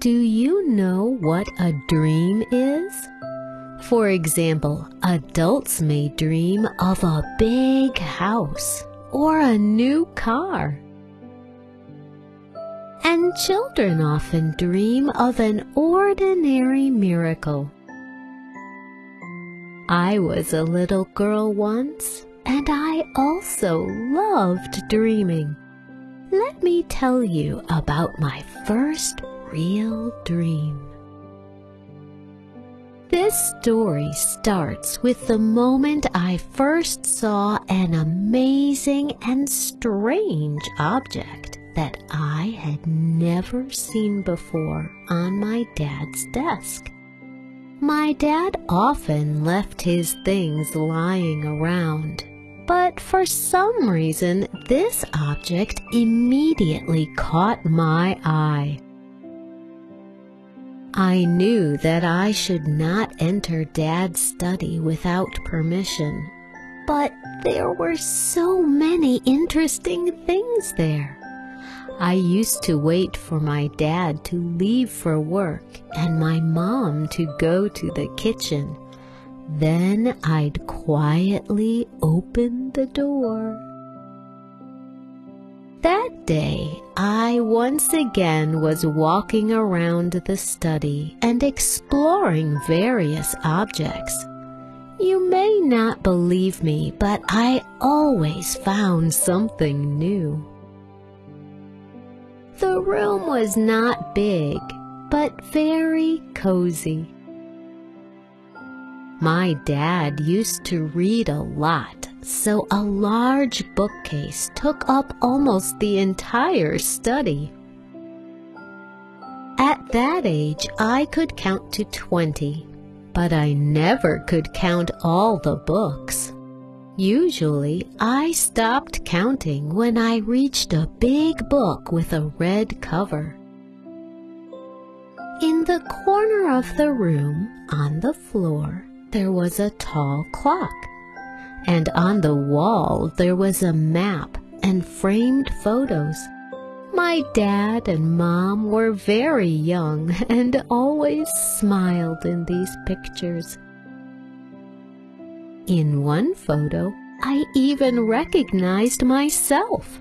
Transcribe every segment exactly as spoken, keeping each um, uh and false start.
Do you know what a dream is? For example, adults may dream of a big house or a new car. And children often dream of an ordinary miracle. I was a little girl once, and I also loved dreaming. Let me tell you about my first real dream. This story starts with the moment I first saw an amazing and strange object that I had never seen before on my dad's desk. My dad often left his things lying around, but for some reason this object immediately caught my eye. I knew that I should not enter Dad's study without permission, but there were so many interesting things there. I used to wait for my dad to leave for work and my mom to go to the kitchen. Then I'd quietly open the door. That day, I once again was walking around the study and exploring various objects. You may not believe me, but I always found something new. The room was not big, but very cozy. My dad used to read a lot, so a large bookcase took up almost the entire study. At that age, I could count to twenty, but I never could count all the books. Usually, I stopped counting when I reached a big book with a red cover. In the corner of the room, on the floor, there was a tall clock. And on the wall there was a map and framed photos. My dad and mom were very young and always smiled in these pictures. In one photo, I even recognized myself.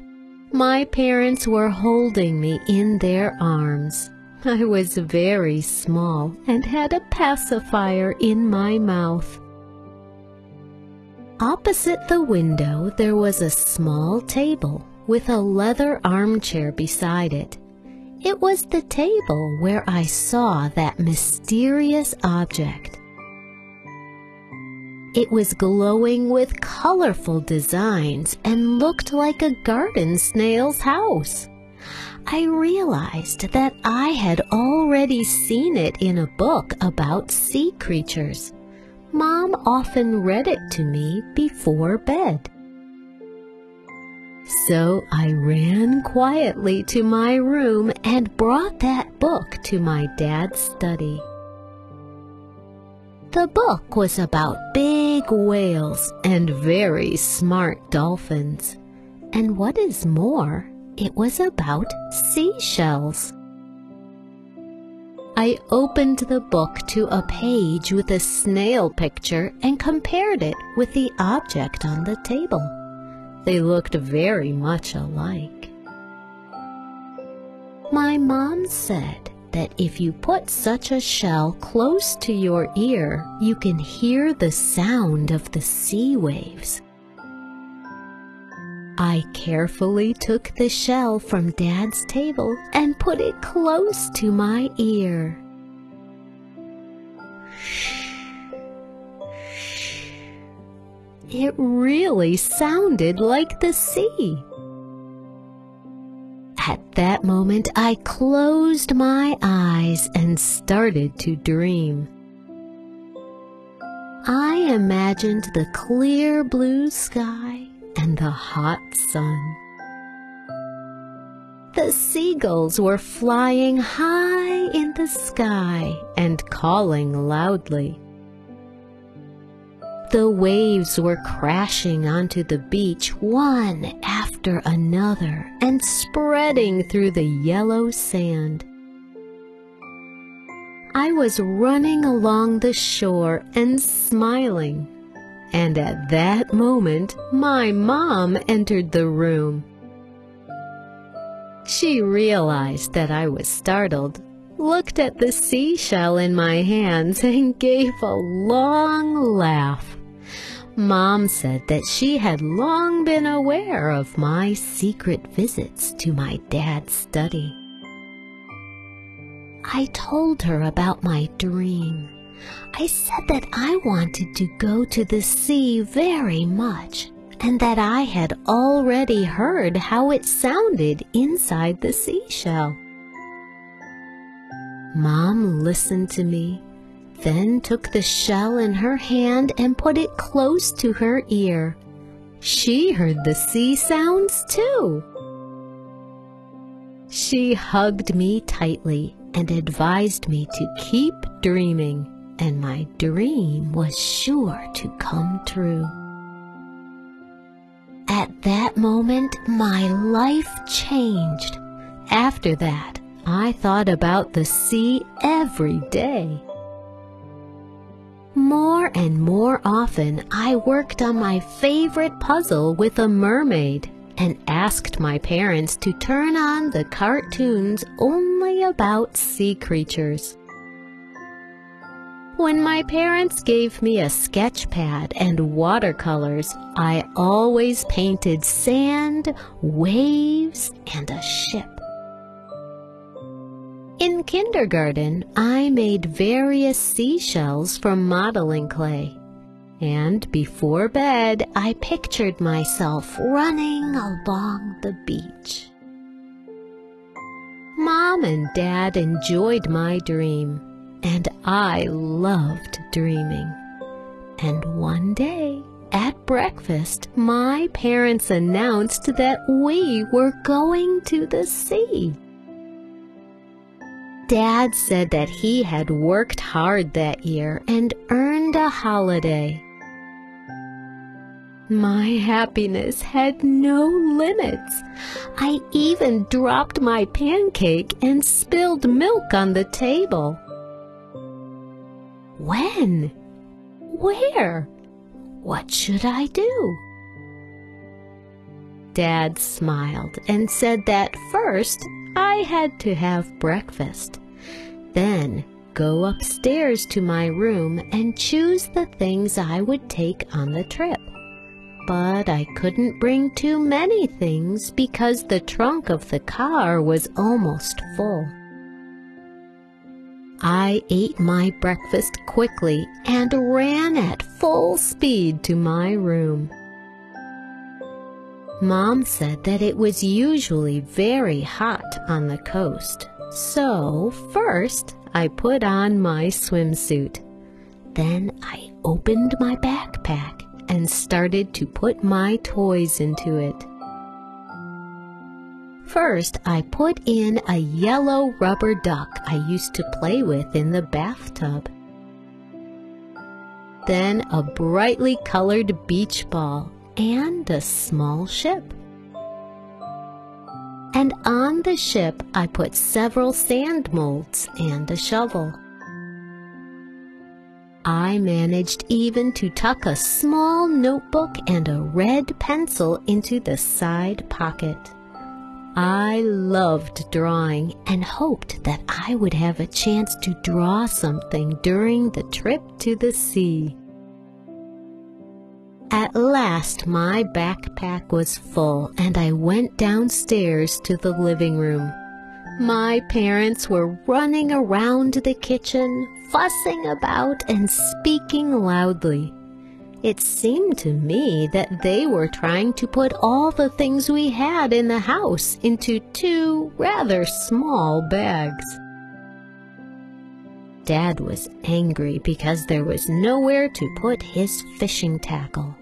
My parents were holding me in their arms. I was very small and had a pacifier in my mouth. Opposite the window, there was a small table with a leather armchair beside it. It was the table where I saw that mysterious object. It was glowing with colorful designs and looked like a garden snail's house. I realized that I had already seen it in a book about sea creatures. Mom often read it to me before bed. So I ran quietly to my room and brought that book to my dad's study. The book was about big whales and very smart dolphins. And what is more, it was about seashells. I opened the book to a page with a snail picture and compared it with the object on the table. They looked very much alike. My mom said that if you put such a shell close to your ear, you can hear the sound of the sea waves. I carefully took the shell from Dad's table and put it close to my ear. It really sounded like the sea. At that moment, I closed my eyes and started to dream. I imagined the clear blue sky and the hot sun. The seagulls were flying high in the sky and calling loudly. The waves were crashing onto the beach one after another and spreading through the yellow sand. I was running along the shore and smiling. And at that moment, my mom entered the room. She realized that I was startled, looked at the seashell in my hands, and gave a long laugh. Mom said that she had long been aware of my secret visits to my dad's study. I told her about my dream. I said that I wanted to go to the sea very much, and that I had already heard how it sounded inside the seashell. Mom listened to me, then took the shell in her hand and put it close to her ear. She heard the sea sounds too. She hugged me tightly and advised me to keep dreaming, and my dream was sure to come true. At that moment, my life changed. After that, I thought about the sea every day. More and more often, I worked on my favorite puzzle with a mermaid and asked my parents to turn on the cartoons only about sea creatures. When my parents gave me a sketch pad and watercolors, I always painted sand, waves, and a ship. In kindergarten, I made various seashells from modeling clay. And before bed, I pictured myself running along the beach. Mom and Dad enjoyed my dream, and I loved dreaming. And one day, at breakfast, my parents announced that we were going to the sea. Dad said that he had worked hard that year and earned a holiday. My happiness had no limits. I even dropped my pancake and spilled milk on the table. When? Where? What should I do? Dad smiled and said that first I had to have breakfast. Then go upstairs to my room and choose the things I would take on the trip. But I couldn't bring too many things because the trunk of the car was almost full. I ate my breakfast quickly and ran at full speed to my room. Mom said that it was usually very hot on the coast, so first I put on my swimsuit. Then I opened my backpack and started to put my toys into it. First, I put in a yellow rubber duck I used to play with in the bathtub. Then a brightly colored beach ball and a small ship. And on the ship, I put several sand molds and a shovel. I managed even to tuck a small notebook and a red pencil into the side pocket. I loved drawing and hoped that I would have a chance to draw something during the trip to the sea. At last, my backpack was full and I went downstairs to the living room. My parents were running around the kitchen, fussing about and speaking loudly. It seemed to me that they were trying to put all the things we had in the house into two rather small bags. Dad was angry because there was nowhere to put his fishing tackle.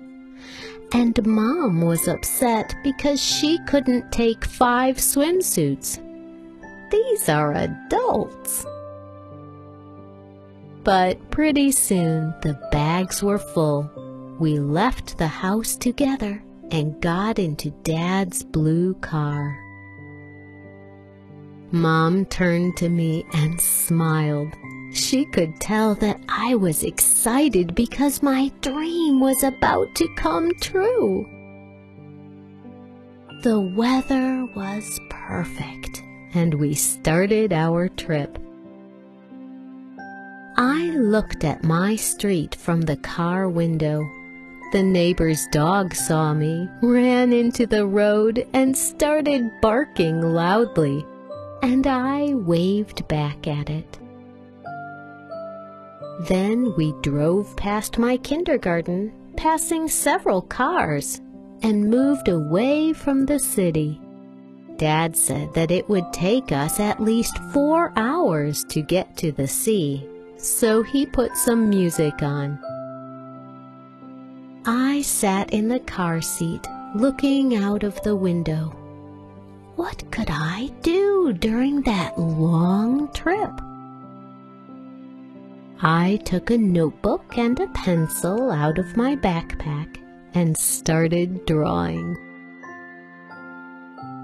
And Mom was upset because she couldn't take five swimsuits. These are adults. But pretty soon the bags were full. We left the house together and got into Dad's blue car. Mom turned to me and smiled. She could tell that I was excited because my dream was about to come true. The weather was perfect, and we started our trip. I looked at my street from the car window. The neighbor's dog saw me, ran into the road, and started barking loudly, and I waved back at it. Then we drove past my kindergarten, passing several cars, and moved away from the city. Dad said that it would take us at least four hours to get to the sea, so he put some music on. I sat in the car seat, looking out of the window. What could I do during that long trip? I took a notebook and a pencil out of my backpack and started drawing.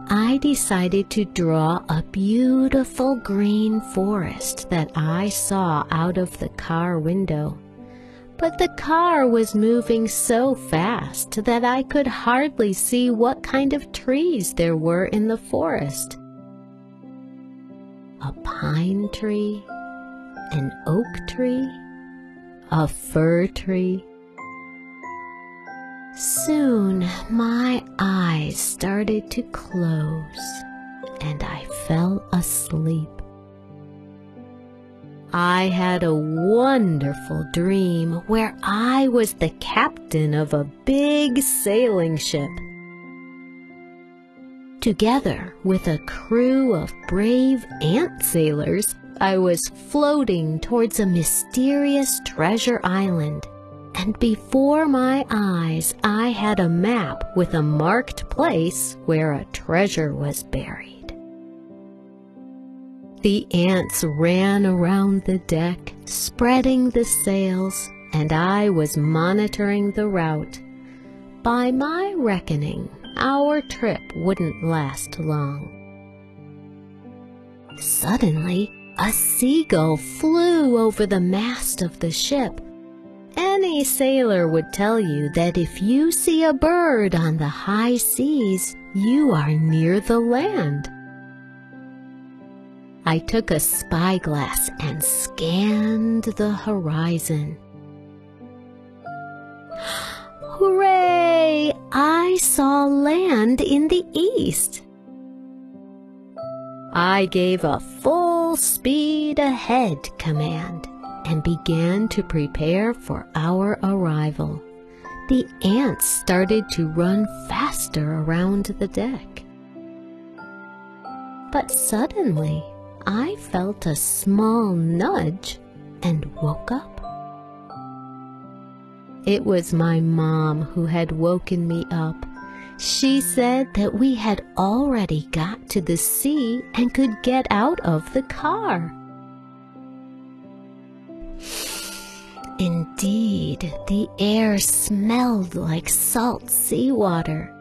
I decided to draw a beautiful green forest that I saw out of the car window. But the car was moving so fast that I could hardly see what kind of trees there were in the forest. A pine tree, an oak tree, a fir tree. Soon my eyes started to close, and I fell asleep. I had a wonderful dream where I was the captain of a big sailing ship. Together with a crew of brave ant sailors, I was floating towards a mysterious treasure island, and before my eyes I had a map with a marked place where a treasure was buried. The ants ran around the deck, spreading the sails, and I was monitoring the route. By my reckoning, our trip wouldn't last long. Suddenly, a seagull flew over the mast of the ship. Any sailor would tell you that if you see a bird on the high seas, you are near the land. I took a spyglass and scanned the horizon. Hooray! I saw land in the east. I gave a full speed ahead command and began to prepare for our arrival. The ants started to run faster around the deck. But suddenly, I felt a small nudge and woke up. It was my mom who had woken me up. She said that we had already got to the sea and could get out of the car. Indeed, the air smelled like salt seawater.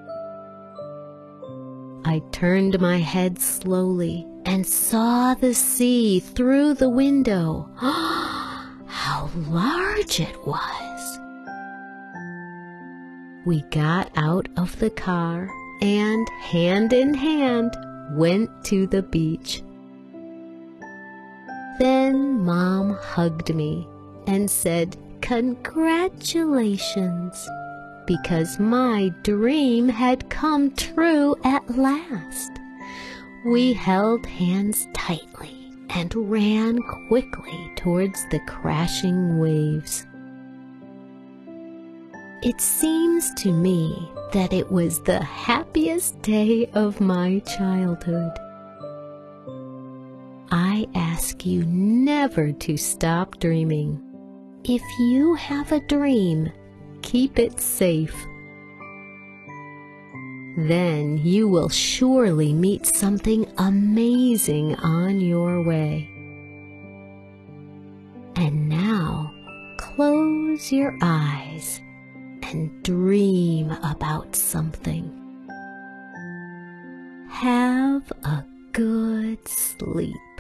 I turned my head slowly and saw the sea through the window. How large it was! We got out of the car and, hand in hand, went to the beach. Then Mom hugged me and said, "Congratulations," because my dream had come true at last. We held hands tightly and ran quickly towards the crashing waves. It seems to me that it was the happiest day of my childhood. I ask you never to stop dreaming. If you have a dream, keep it safe. Then you will surely meet something amazing on your way. And now, close your eyes and dream about something. Have a good sleep.